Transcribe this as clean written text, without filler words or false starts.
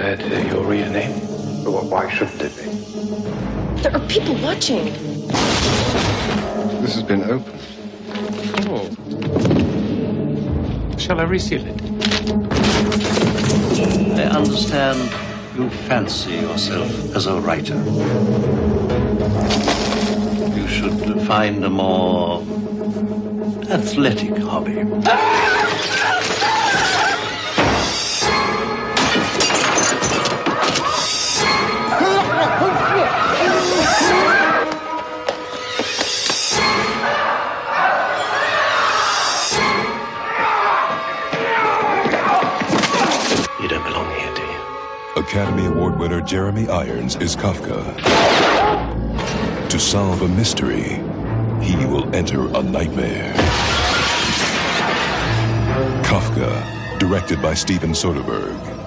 that your real name? Well, why shouldn't it be? There are people watching. This has been opened. Oh. Shall I reseal it? I understand you fancy yourself as a writer. You should find a more athletic hobby. Academy Award winner Jeremy Irons is Kafka. To solve a mystery, he will enter a nightmare. Kafka, directed by Steven Soderbergh.